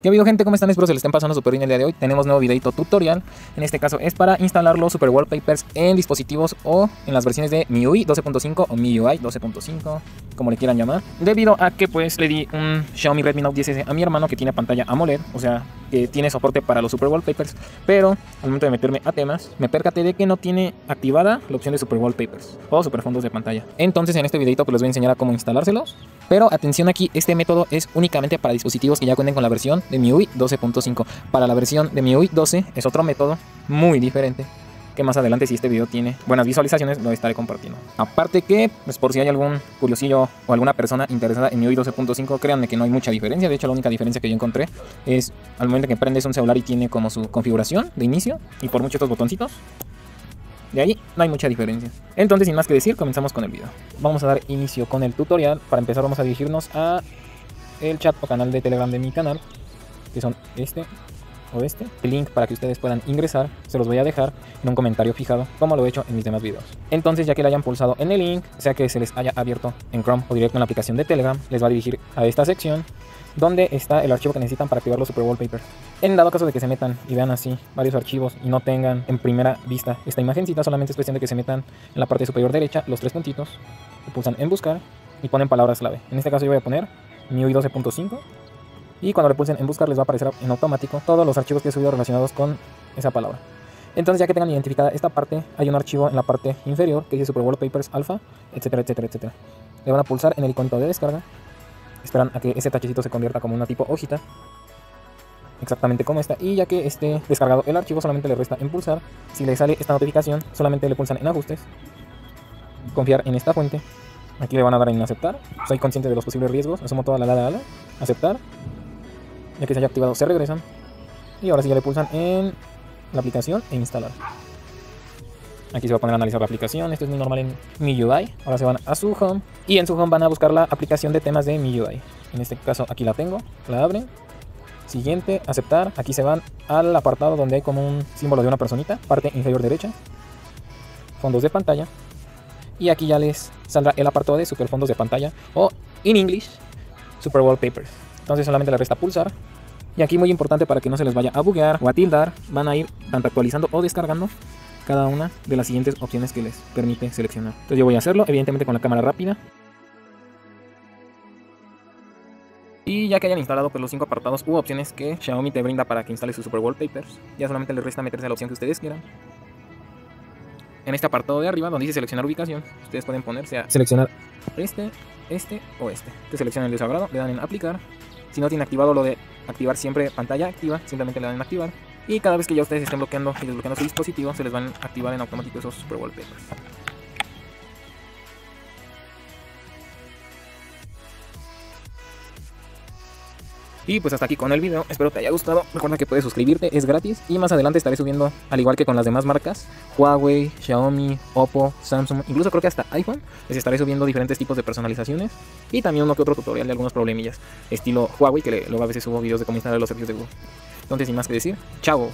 ¿Qué ha habido, gente? ¿Cómo están? Espero se les estén pasando súper bien el día de hoy. Tenemos nuevo videito tutorial. En este caso es para instalar los super wallpapers en dispositivos o en las versiones de MIUI 12.5 o MIUI 12.5, como le quieran llamar. Debido a que pues le di un Xiaomi Redmi Note 10S a mi hermano que tiene pantalla AMOLED, o sea que tiene soporte para los super wallpapers, pero al momento de meterme a temas me percaté de que no tiene activada la opción de super wallpapers o super fondos de pantalla. Entonces en este videito pues les voy a enseñar a cómo instalárselos. Pero atención aquí, este método es únicamente para dispositivos que ya cuenten con la versión de MIUI 12.5. Para la versión de MIUI 12 es otro método muy diferente, que más adelante, si este video tiene buenas visualizaciones, lo estaré compartiendo. Aparte que, pues por si hay algún curiosillo o alguna persona interesada en MIUI 12.5, créanme que no hay mucha diferencia. De hecho, la única diferencia que yo encontré es al momento que prendes un celular y tiene como su configuración de inicio y por mucho estos botoncitos. De ahí no hay mucha diferencia. Entonces, sin más que decir, comenzamos con el video. Vamos a dar inicio con el tutorial. Para empezar vamos a dirigirnos a el chat o canal de Telegram de mi canal, que son este o este. El link para que ustedes puedan ingresar se los voy a dejar en un comentario fijado, como lo he hecho en mis demás videos. Entonces, ya que le hayan pulsado en el link, sea que se les haya abierto en Chrome o directo en la aplicación de Telegram, les va a dirigir a esta sección donde está el archivo que necesitan para activar los super wallpapers. En dado caso de que se metan y vean así varios archivos y no tengan en primera vista esta imagencita, solamente es cuestión de que se metan en la parte superior derecha los tres puntitos, pulsan en buscar y ponen palabras clave. En este caso yo voy a poner MIUI 12.5. Y cuando le pulsen en buscar les va a aparecer en automático todos los archivos que he subido relacionados con esa palabra. Entonces, ya que tengan identificada esta parte, hay un archivo en la parte inferior que dice Super Wallpapers Alpha, etcétera, etcétera, etcétera. Le van a pulsar en el iconito de descarga. Esperan a que ese tachecito se convierta como una tipo hojita, exactamente como esta. Y ya que esté descargado el archivo, solamente le resta en pulsar. Si le sale esta notificación, solamente le pulsan en ajustes, confiar en esta fuente. Aquí le van a dar en aceptar. Soy consciente de los posibles riesgos, asumo toda la ala, aceptar. Ya que se haya activado, se regresan. Y ahora sí ya le pulsan en la aplicación e instalar. Aquí se va a poner a analizar la aplicación. Esto es muy normal en MIUI. Ahora se van a su home. Y en su home van a buscar la aplicación de temas de MIUI. En este caso aquí la tengo. La abren. Siguiente, aceptar. Aquí se van al apartado donde hay como un símbolo de una personita. Parte inferior derecha. Fondos de pantalla. Y aquí ya les saldrá el apartado de super fondos de pantalla. O en English, super wallpapers. Entonces solamente le resta pulsar. Y aquí, muy importante para que no se les vaya a buguear o a tildar, van a ir tanto actualizando o descargando cada una de las siguientes opciones que les permite seleccionar. Entonces yo voy a hacerlo, evidentemente con la cámara rápida. Y ya que hayan instalado pues, los 5 apartados u opciones que Xiaomi te brinda para que instales sus super wallpapers, ya solamente les resta meterse a la opción que ustedes quieran. En este apartado de arriba, donde dice seleccionar ubicación, ustedes pueden ponerse a seleccionar este o este. Ustedes seleccionan el desagrado, le dan en aplicar. Si no tienen activado lo de activar siempre pantalla activa, simplemente le dan en activar. Y cada vez que ya ustedes estén bloqueando y desbloqueando su dispositivo, se les van a activar en automático esos super wallpapers. Y pues hasta aquí con el video, espero te haya gustado. Recuerda que puedes suscribirte, es gratis. Y más adelante estaré subiendo, al igual que con las demás marcas, Huawei, Xiaomi, Oppo, Samsung, incluso creo que hasta iPhone, les estaré subiendo diferentes tipos de personalizaciones. Y también uno que otro tutorial de algunos problemillas, estilo Huawei, que luego a veces subo videos de cómo instalar los servicios de Google. Entonces, sin más que decir, ¡chao!